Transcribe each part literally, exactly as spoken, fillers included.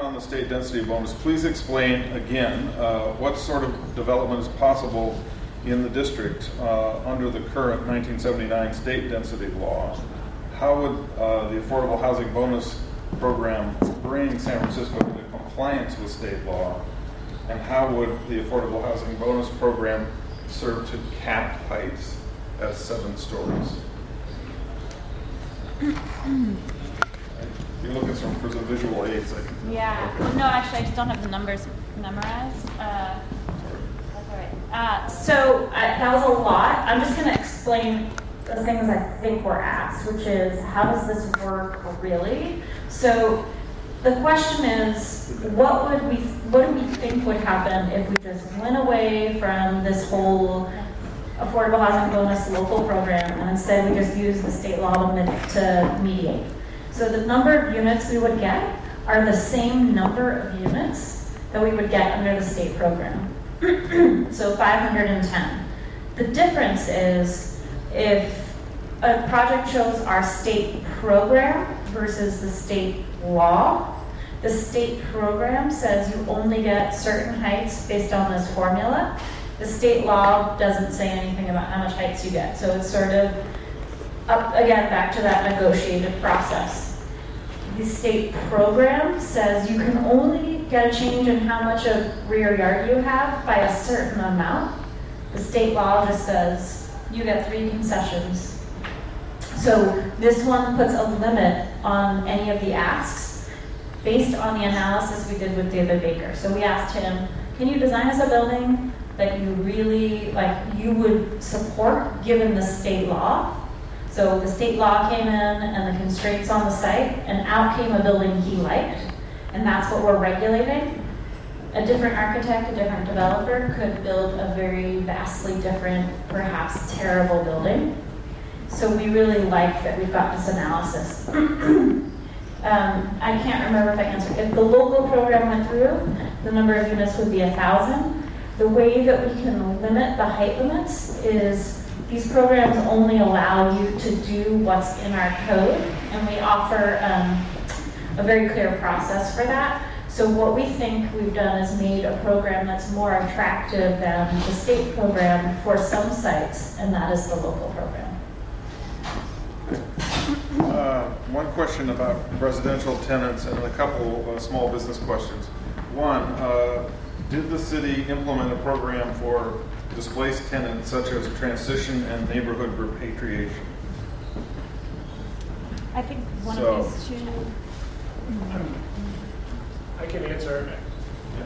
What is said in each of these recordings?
On the state density bonus, please explain again uh, what sort of development is possible in the district uh, under the current nineteen seventy-nine state density law. How would uh, the Affordable Housing Bonus Program bring San Francisco into compliance with state law? And how would the Affordable Housing Bonus Program serve to cap heights at seven stories? You're looking for some visual aids, I think. Yeah. No, actually, I just don't have the numbers memorized. Uh, that's all right. Uh, so uh, that was a lot. I'm just going to explain the things I think were asked, which is, how does this work really? So the question is, what would we, what do we think would happen if we just went away from this whole affordable housing bonus local program and instead we just use the state law to mediate? So the number of units we would get are the same number of units that we would get under the state program. So five hundred ten. The difference is, if a project chose our state program versus the state law, the state program says you only get certain heights based on this formula. The state law doesn't say anything about how much heights you get. So it's sort of, up again, back to that negotiated process. The state program says you can only get a change in how much of rear yard you have by a certain amount. The state law just says you get three concessions. So this one puts a limit on any of the asks based on the analysis we did with David Baker. So we asked him, can you design us a building that you really, like, you would support given the state law? So the state law came in and the constraints on the site, and out came a building he liked, and that's what we're regulating. A different architect, a different developer could build a very vastly different, perhaps terrible building. So we really like that we've got this analysis. um, I can't remember if I answered. If the local program went through, the number of units would be one thousand. The way that we can limit the height limits is these programs only allow you to do what's in our code, and we offer um, a very clear process for that. So what we think we've done is made a program that's more attractive than the state program for some sites, and that is the local program. Uh, one question about residential tenants and a couple uh, small business questions. One, uh, did the city implement a program for displaced tenants such as transition and neighborhood repatriation? I think one so, of these two. I can answer. Yeah.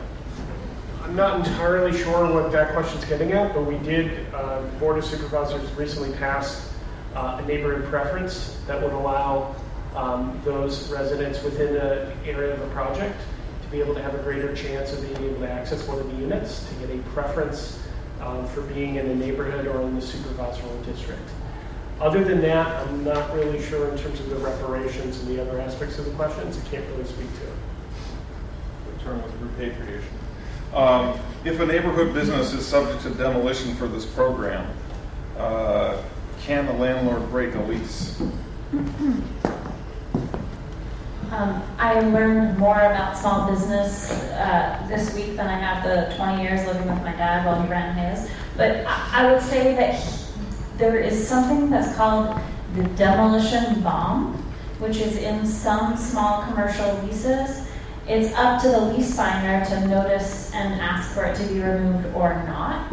I'm not entirely sure what that question's getting at, but we did, uh, the Board of Supervisors recently passed Uh, a neighborhood preference that would allow um, those residents within the area of a project to be able to have a greater chance of being able to access one of the units, to get a preference um, for being in a neighborhood or in the supervisory district. Other than that, I'm not really sure in terms of the reparations and the other aspects of the questions. I can't really speak to it. The term was repatriation. Um, if a neighborhood business is subject to demolition for this program, uh, can the landlord break a lease? Um, I learned more about small business uh, this week than I have the twenty years living with my dad while he ran his. But I, I would say that he, there is something that's called the demolition bomb, which is in some small commercial leases. It's up to the lease signer to notice and ask for it to be removed or not.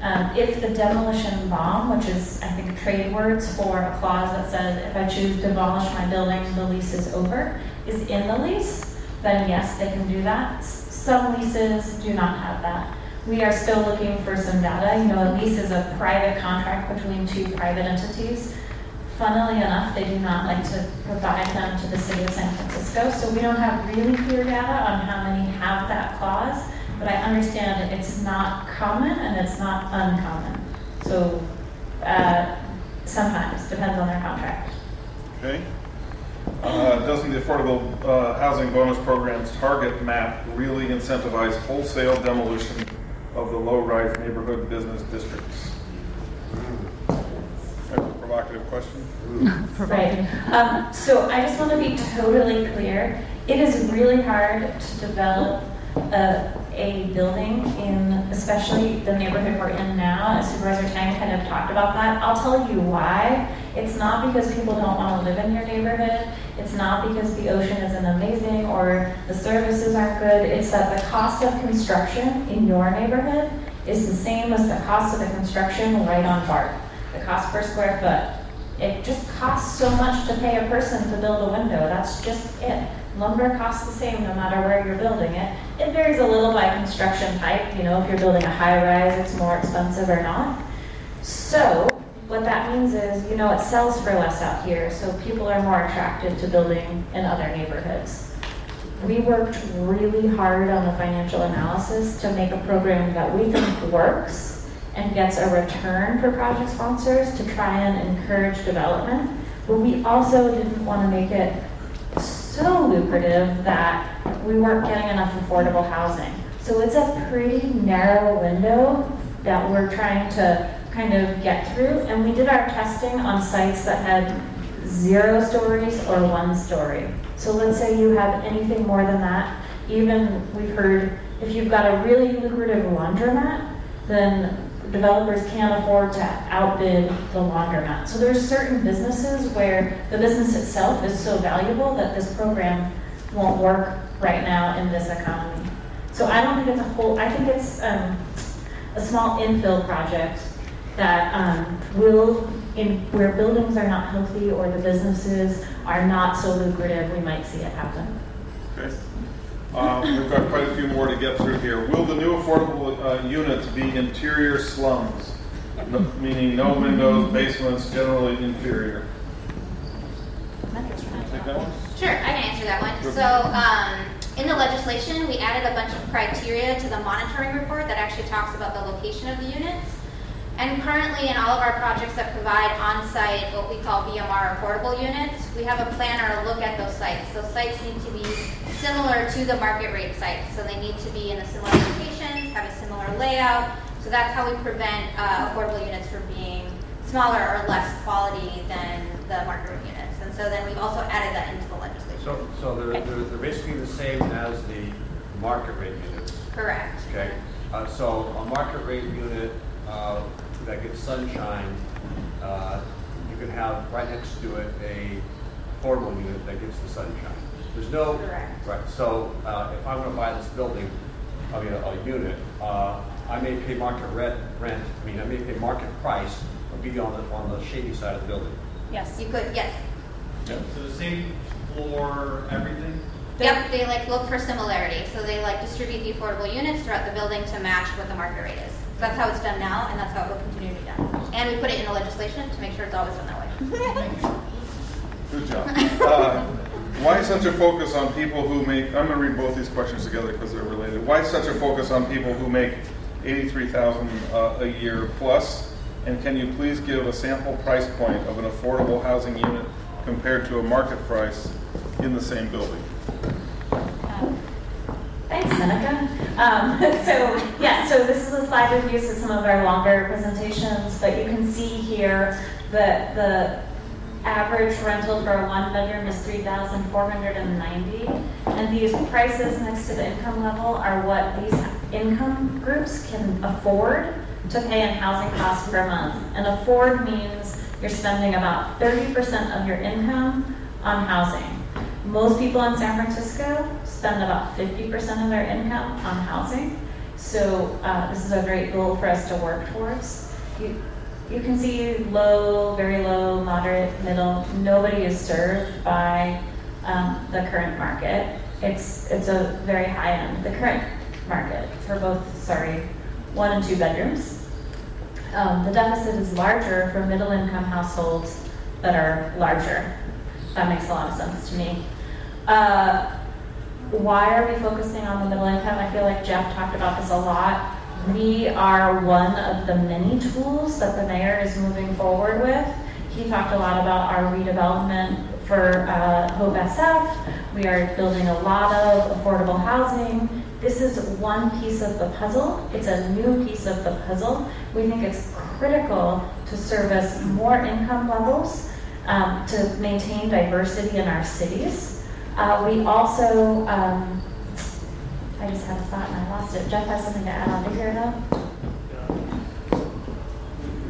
Um, if the demolition bomb, which is, I think, trade words for a clause that says, if I choose to demolish my building, the lease is over, is in the lease, then yes, they can do that. Some leases do not have that. We are still looking for some data. You know, a lease is a private contract between two private entities. Funnily enough, they do not like to provide them to the city of San Francisco, so we don't have really clear data on how many have that clause. But I understand it's not common and it's not uncommon. So uh, sometimes, depends on their contract. Okay. Uh, doesn't the Affordable uh, Housing Bonus Program's target map really incentivize wholesale demolition of the low-rise neighborhood business districts? That's a provocative question. Provocative. Right. Um, so I just want to be totally clear. it is really hard to develop a, a building in, especially the neighborhood we're in now. As Supervisor Tang kind of talked about that. I'll tell you why. It's not because people don't want to live in your neighborhood. It's not because the ocean isn't amazing or the services aren't good. It's that the cost of construction in your neighborhood is the same as the cost of the construction right on BART. The cost per square foot. It just costs so much to pay a person to build a window. That's just it. Lumber costs the same no matter where you're building it. It varies a little by construction type. You know, if you're building a high rise, it's more expensive or not. So what that means is, you know, it sells for less out here, so people are more attracted to building in other neighborhoods. We worked really hard on the financial analysis to make a program that we think works and gets a return for project sponsors to try and encourage development, but we also didn't want to make it so lucrative that we weren't getting enough affordable housing. So it's a pretty narrow window that we're trying to kind of get through, and we did our testing on sites that had zero stories or one story. So let's say you have anything more than that. Even we've heard if you've got a really lucrative laundromat, then developers can't afford to outbid the laundromat. So there's certain businesses where the business itself is so valuable that this program won't work right now in this economy. So I don't think it's a whole, I think it's um, a small infill project that um, will, in where buildings are not healthy or the businesses are not so lucrative, we might see it happen. Okay. Um, we've got quite a few more to get through here. Will the new affordable uh, units be interior slums? No, meaning no windows, basements, generally inferior. Take that one? Sure, I can answer that one. So um, in the legislation, we added a bunch of criteria to the monitoring report that actually talks about the location of the units. And currently in all of our projects that provide on-site what we call B M R affordable units, we have a plan or a look at those sites. Those sites need to be similar to the market rate sites. So they need to be in a similar location, have a similar layout. So that's how we prevent uh, affordable units from being smaller or less quality than the market rate units. And so then we've also added that into the legislation. So, so they're, they're, they're basically the same as the market rate units. Correct. Okay. Uh, so a market rate unit uh, that gets sunshine, uh, you can have right next to it a affordable unit that gets the sunshine. There's no, correct. Right, so uh, if I'm gonna buy this building, I mean a, a unit, uh, I may pay market rent, rent, I mean I may pay market price, but be on the, on the shady side of the building. Yes, you could, yes. Yep. So the same floor, everything? Yep, they like look for similarity. So they like distribute the affordable units throughout the building to match what the market rate is. That's how it's done now, and that's how it will continue to be done. And we put it in the legislation to make sure it's always done that way. Good job. Uh, why such a focus on people who make, I'm going to read both these questions together because they're related. Why such a focus on people who make eighty-three thousand dollars uh, a year plus? And can you please give a sample price point of an affordable housing unit compared to a market price in the same building? Thanks, Seneca. Um, so, yeah, so this is a slide we've used in some of our longer presentations, but you can see here that the average rental for a one-bedroom is three thousand four hundred ninety dollars, and these prices next to the income level are what these income groups can afford to pay in housing costs per month. And afford means you're spending about thirty percent of your income on housing. Most people in San Francisco spend about fifty percent of their income on housing. So uh, this is a great goal for us to work towards. You, you can see low, very low, moderate, middle. Nobody is served by um, the current market. It's, it's a very high end, the current market for both, sorry, one and two bedrooms. Um, the deficit is larger for middle income households that are larger. That makes a lot of sense to me. Uh, why are we focusing on the middle income? I feel like Jeff talked about this a lot. We are one of the many tools that the mayor is moving forward with. He talked a lot about our redevelopment for uh, Hope S F. We are building a lot of affordable housing. This is one piece of the puzzle. It's a new piece of the puzzle. We think it's critical to service more income levels, um, to maintain diversity in our cities. Uh, we also, um, I just had a thought and I lost it. Jeff has something to add on to here though.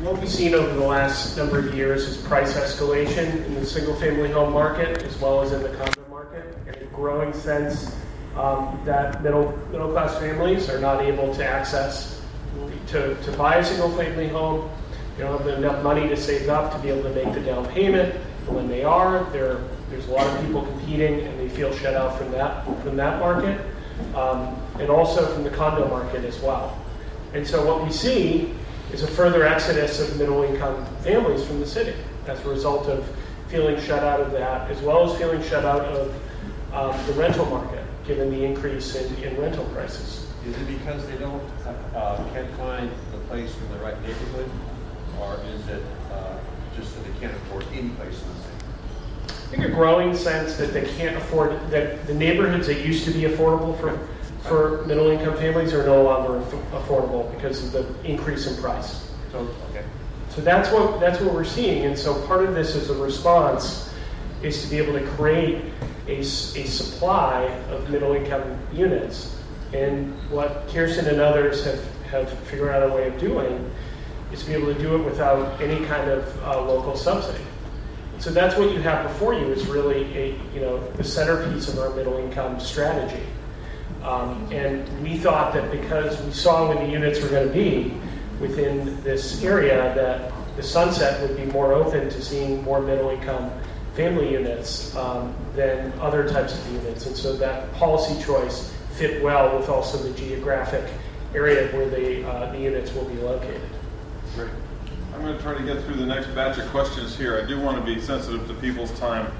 What we've seen over the last number of years is price escalation in the single-family home market as well as in the condo market, and a growing sense um, that middle middle-class families are not able to access to, to buy a single-family home. They don't have enough money to save up to be able to make the down payment. But when they are, there there's a lot of people competing, and they feel shut out from that from that market, um, and also from the condo market as well. And so what we see is a further exodus of middle-income families from the city as a result of feeling shut out of that, as well as feeling shut out of um, the rental market, given the increase in, in rental prices. Is it because they don't uh, can't find the place in the right neighborhood, or is it uh, just that they can't afford any place in the city? I think a growing sense that they can't afford, that the neighborhoods that used to be affordable for for middle-income families are no longer affordable because of the increase in price. So, okay. So that's what that's what we're seeing, and so part of this as a response is to be able to create a, a supply of middle-income units. And what Kirsten and others have, have figured out a way of doing is to be able to do it without any kind of uh, local subsidy. So that's what you have before you is really a you know the centerpiece of our middle-income strategy. Um, and we thought that because we saw when the units were going to be within this area, that the Sunset would be more open to seeing more middle-income family units um, than other types of units. And so that policy choice fit well with also the geographic area where the, uh, the units will be located. Great. I'm going to try to get through the next batch of questions here. I do want to be sensitive to people's time.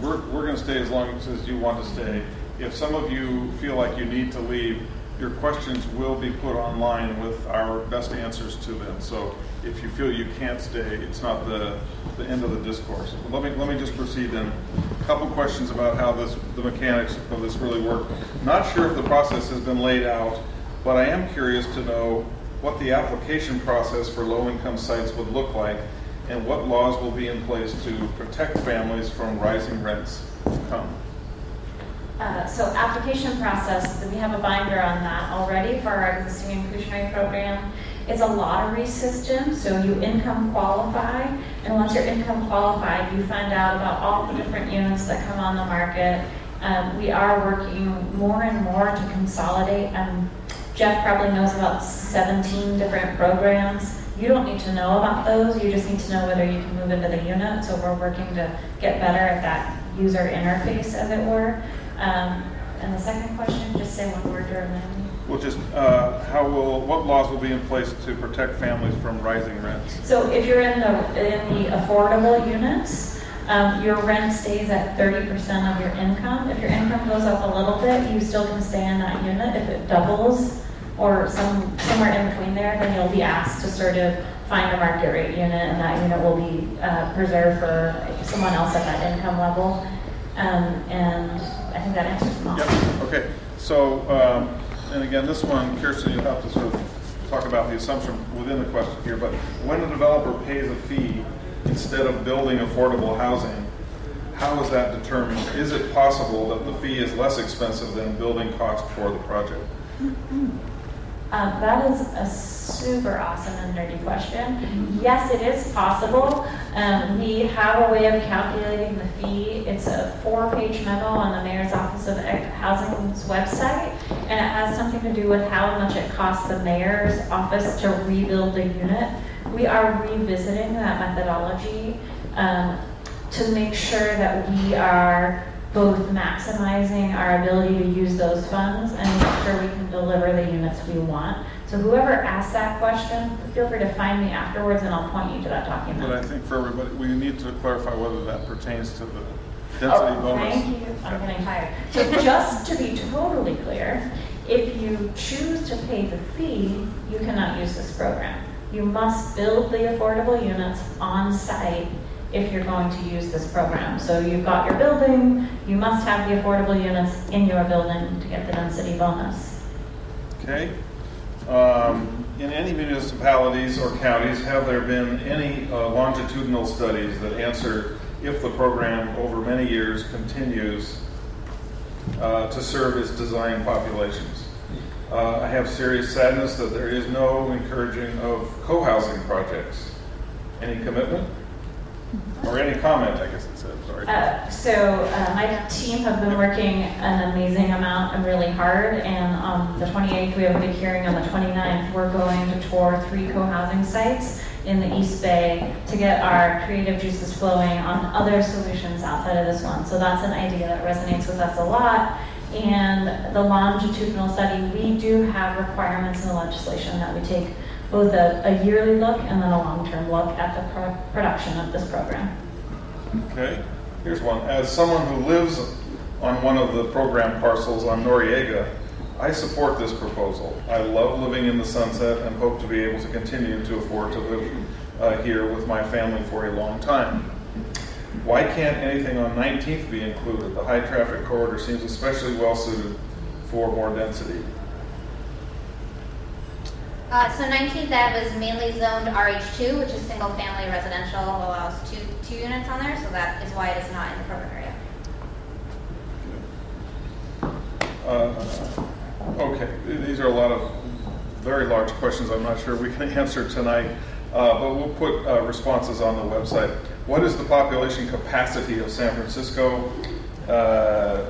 We're, we're going to stay as long as you want to stay. If some of you feel like you need to leave, your questions will be put online with our best answers to them. So if you feel you can't stay, it's not the, the end of the discourse. But let me let me just proceed then. A couple questions about how this the mechanics of this really work. Not sure if the process has been laid out, but I am curious to know what the application process for low-income sites would look like and what laws will be in place to protect families from rising rents to come. Uh, so application process, we have a binder on that already for our existing inclusionary program. It's a lottery system, so you income qualify, and once you're income qualified, you find out about all the different units that come on the market. Um, we are working more and more to consolidate. Um, Jeff probably knows about seventeen different programs. You don't need to know about those, you just need to know whether you can move into the unit, so we're working to get better at that user interface, as it were. Um, and the second question, just say one word during that. Well, just uh, how will what laws will be in place to protect families from rising rents? So, if you're in the in the affordable units, um, your rent stays at thirty percent of your income. If your income goes up a little bit, you still can stay in that unit. If it doubles, or some somewhere in between there, then you'll be asked to sort of find a market rate unit, and that unit will be uh, preserved for someone else at that income level. Um, and I think that answers them all. Yep. Okay. So, um, and again, this one, Kirsten, you'll have to sort of talk about the assumption within the question here, but when a developer pays a fee instead of building affordable housing, how is that determined? Is it possible that the fee is less expensive than building cost for the project? Mm-hmm. Um, that is a super awesome and nerdy question. Yes, it is possible. Um, we have a way of calculating the fee. It's a four-page memo on the Mayor's Office of Housing's website, and it has something to do with how much it costs the Mayor's Office to rebuild a unit. We are revisiting that methodology um, to make sure that we are both maximizing our ability to use those funds and make sure we can deliver the units we want. So whoever asked that question, feel free to find me afterwards and I'll point you to that document. But I think for everybody, we need to clarify whether that pertains to the density oh, bonus. Thank you, I'm getting tired. So just to be totally clear, if you choose to pay the fee, you cannot use this program. You must build the affordable units on site if you're going to use this program. So you've got your building, you must have the affordable units in your building to get the density bonus. Okay. Um, in any municipalities or counties, have there been any uh, longitudinal studies that answer if the program over many years continues uh, to serve its design populations. Uh, I have serious sadness that there is no encouraging of co-housing projects. Any commitment? Or any comment, I guess it said, sorry. Uh, so uh, my team have been working an amazing amount and really hard, and on the twenty-eighth we have a big hearing, on the twenty-ninth we're going to tour three co-housing sites in the East Bay to get our creative juices flowing on other solutions outside of this one. So that's an idea that resonates with us a lot. And the longitudinal study, we do have requirements in the legislation that we take both a, a yearly look and then a long-term look at the pro production of this program. Okay, here's one. As someone who lives on one of the program parcels on Noriega, I support this proposal. I love living in the Sunset and hope to be able to continue to afford to live uh, here with my family for a long time. Why can't anything on nineteenth be included? The high traffic corridor seems especially well suited for more density. Uh, so nineteenth Ave is mainly zoned R H two, which is single family residential, allows two, two units on there, so that is why it is not in the program area. Uh, okay, these are a lot of very large questions I'm not sure we can answer tonight, uh, but we'll put uh, responses on the website. What is the population capacity of San Francisco? Uh,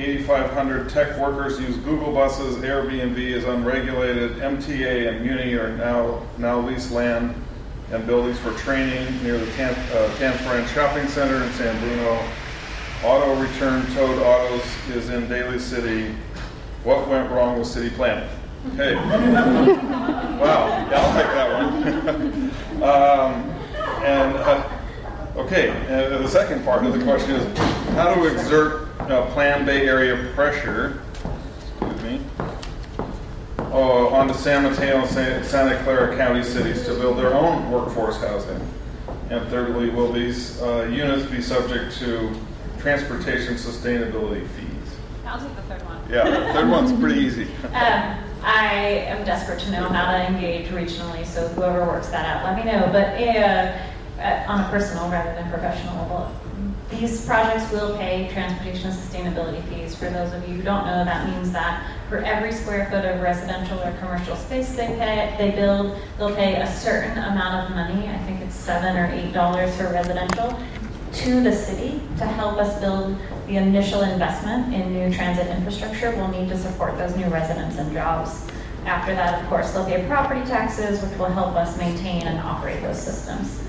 eighty-five hundred tech workers use Google buses, Airbnb is unregulated, M T A and Muni are now, now lease land and buildings for training near the Camp uh, Tanfran Shopping Center in San Bruno. Auto return towed autos is in Daly City. What went wrong with city planning? Okay. Wow, yeah, I'll take that one. um, and, uh, okay, uh, the second part of the question is, how do we exert Uh, Plan Bay Area pressure, excuse me, oh, onto San Mateo and San, Santa Clara County cities to build their own workforce housing? And thirdly, will these uh, units be subject to transportation sustainability fees? I'll take the third one. Yeah, the third one's pretty easy. um, I am desperate to know how to engage regionally, so whoever works that out, let me know. But uh, on a personal rather than professional level, these projects will pay transportation and sustainability fees. For those of you who don't know, that means that for every square foot of residential or commercial space they pay, they build, they'll pay a certain amount of money, I think it's seven or eight dollars for residential, to the city to help us build the initial investment in new transit infrastructure we'll need to support those new residents and jobs. After that, of course, they'll pay property taxes, which will help us maintain and operate those systems.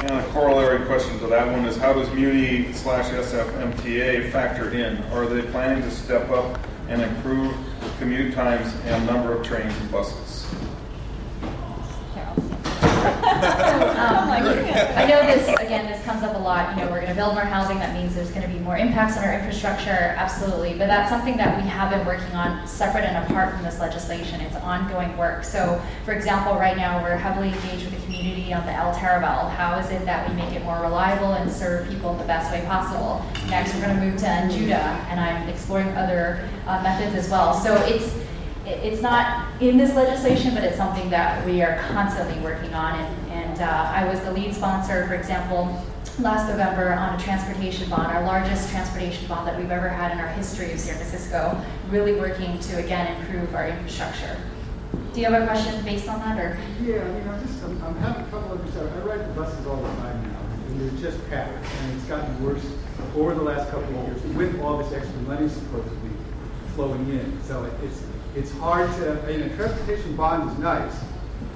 And a corollary question to that one is, how does Muni slash S F M T A factor in? Are they planning to step up and improve commute times and number of trains and buses? Carol. um, I know this, again, this comes up a lot. You know, we're going to build more housing. That means there's going to be more impacts on our infrastructure, absolutely. But that's something that we have been working on separate and apart from this legislation. It's ongoing work. So, for example, right now we're heavily engaged with the community on the L Taraval. How is it that we make it more reliable and serve people the best way possible? Next, we're going to move to N Judah, and I'm exploring other uh, methods as well. So it's it's not in this legislation, but it's something that we are constantly working on. And, and uh, I was the lead sponsor, for example, last November on a transportation bond, our largest transportation bond that we've ever had in our history of San Francisco, really working to, again, improve our infrastructure. Do you have a question based on that, or? Yeah, you know, just um, I'm having trouble understanding. I ride the buses all the time now, and they're just packed, and it's gotten worse over the last couple of years with all this extra money supposedly flowing in. So it's it's hard to. You know, transportation bond is nice,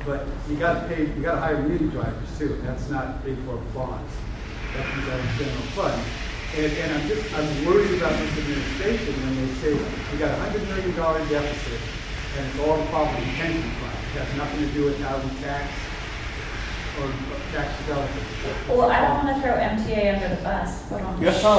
but you got to pay. You got to hire new drivers too, and that's not paid for bonds. That comes out of the general fund. And, and I'm just I'm worried about this administration when they say we got a hundred million dollar deficit. And it's all property pension fund. It has nothing to do with housing tax or tax development. Well, I don't want to throw M T A under the bus. But I'm yes. Sure. um,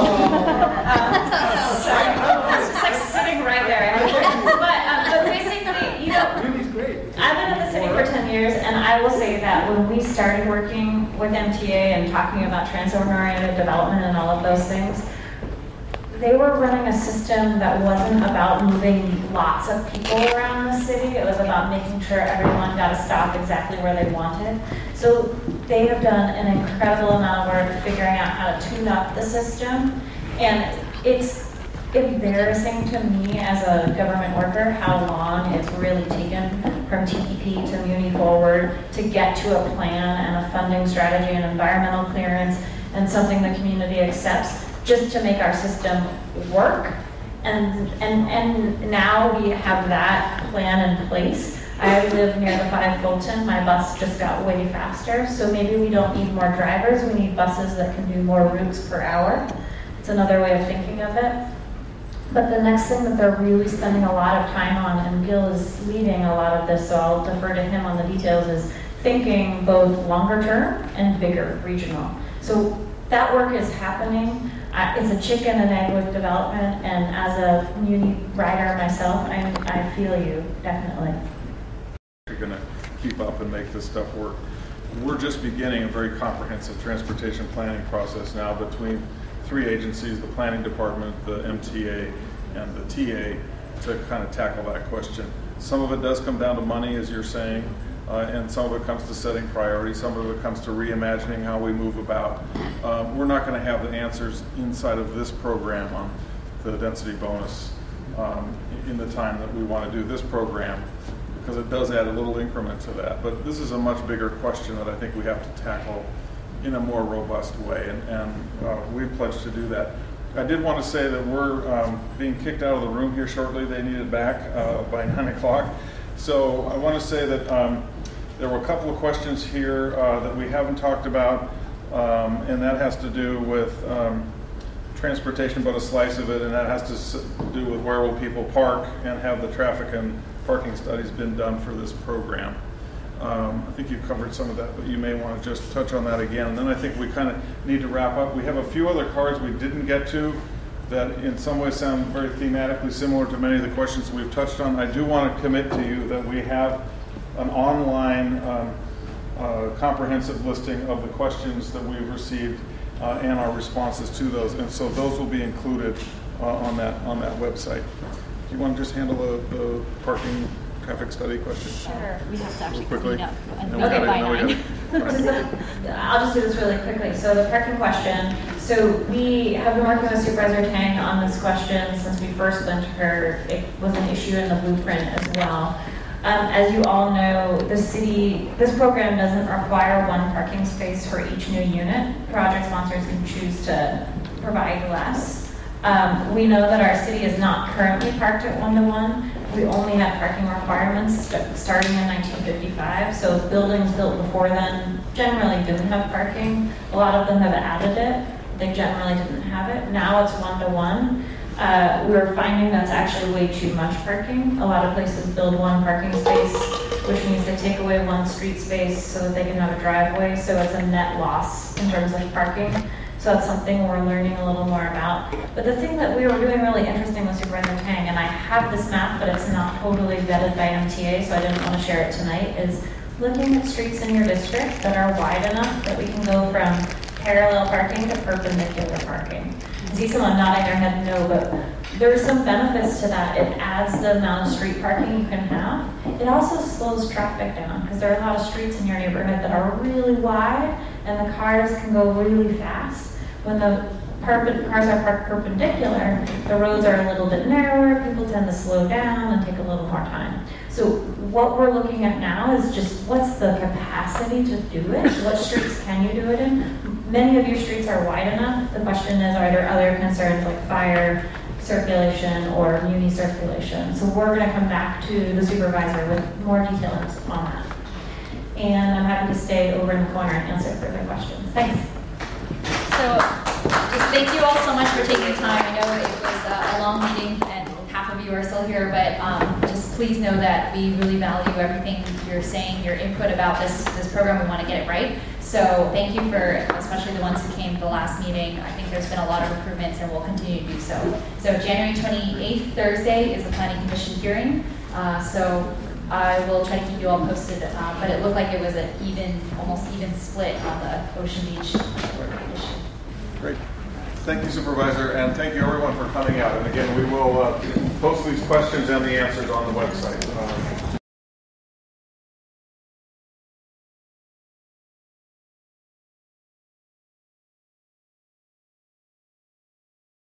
sorry. That's just like sitting right there. But, um, but basically, you know, I've been at the city for ten years, and I will say that when we started working with M T A and talking about transit-oriented development and all of those things, they were running a system that wasn't about moving lots of people around the city. It was about making sure everyone got to stop exactly where they wanted. So they have done an incredible amount of work figuring out how to tune up the system. And it's embarrassing to me as a government worker how long it's really taken from T E P to Muni forward to get to a plan and a funding strategy and environmental clearance and something the community accepts just to make our system work. And, and, and now we have that plan in place. I live near the five Fulton. My bus just got way faster. So maybe we don't need more drivers. We need buses that can do more routes per hour. It's another way of thinking of it. But the next thing that they're really spending a lot of time on, and Gil is leading a lot of this, so I'll defer to him on the details, is thinking both longer term and bigger regional. So that work is happening. Uh, it's a chicken and egg with development, and as a Muni rider myself, I, I feel you, definitely. You're gonna keep up and make this stuff work. We're just beginning a very comprehensive transportation planning process now between three agencies, the planning department, the M T A, and the T A, to kind of tackle that question. Some of it does come down to money, as you're saying, uh, and some of it comes to setting priorities, some of it comes to reimagining how we move about. Um, we're not going to have the answers inside of this program on the density bonus um, in the time that we want to do this program, because it does add a little increment to that. But this is a much bigger question that I think we have to tackle in a more robust way, and, and uh, we pledged to do that. I did want to say that we're um, being kicked out of the room here shortly. They need it back uh, by nine o'clock. So I want to say that um, there were a couple of questions here uh, that we haven't talked about, um, and that has to do with um, transportation, but a slice of it, and that has to do with where will people park, and have the traffic and parking studies been done for this program. Um, I think you covered some of that, but you may want to just touch on that again. And then I think we kind of need to wrap up. We have a few other cards we didn't get to that in some ways sound very thematically similar to many of the questions we've touched on. I do want to commit to you that we have an online um, uh, comprehensive listing of the questions that we've received uh, and our responses to those. And so those will be included uh, on that on that website. Do you want to just handle the, the parking traffic study question? Sure. We have to actually quickly. Clean up. And okay, gotta, by nine. So, I'll just do this really quickly. So the parking question. So we have been working with Supervisor Tang on this question since we first went to her. It was an issue in the blueprint as well. Um, as you all know, the city, this program doesn't require one parking space for each new unit. Project sponsors can choose to provide less. Um, we know that our city is not currently parked at one to one. We only have parking requirements st starting in nineteen fifty-five, so buildings built before then generally didn't have parking. A lot of them have added it. They generally didn't have it. Now it's one to one. Uh, we're finding that's actually way too much parking. A lot of places build one parking space, which means they take away one street space so that they can have a driveway, so it's a net loss in terms of parking. So that's something we're learning a little more about. But the thing that we were doing really interesting with Supervisor Tang, and I have this map, but it's not totally vetted by M T A, so I didn't want to share it tonight, is looking at streets in your district that are wide enough that we can go from parallel parking to perpendicular parking. I see someone nodding their head no, but there's some benefits to that. It adds the amount of street parking you can have. It also slows traffic down, because there are a lot of streets in your neighborhood that are really wide, and the cars can go really fast. When the cars are parked perpendicular, the roads are a little bit narrower, people tend to slow down and take a little more time. So what we're looking at now is just what's the capacity to do it? What streets can you do it in? Many of your streets are wide enough. The question is, are there other concerns like fire circulation or muni circulation? So we're going to come back to the supervisor with more details on that. And I'm happy to stay over in the corner and answer further questions. Thanks. So just thank you all so much for taking the time. I know it was uh, a long meeting and half of you are still here, but um, just please know that we really value everything you're saying, your input about this, this program. We want to get it right. So thank you for, especially the ones who came to the last meeting. I think there's been a lot of improvements and we'll continue to do so. So January twenty-eighth, Thursday, is the Planning Commission hearing. Uh, so I will try to keep you all posted, uh, but it looked like it was an even, almost even split on the Ocean Beach board issue. Great. Thank you, Supervisor, and thank you everyone for coming out. And again, we will uh, post these questions and the answers on the website. Uh,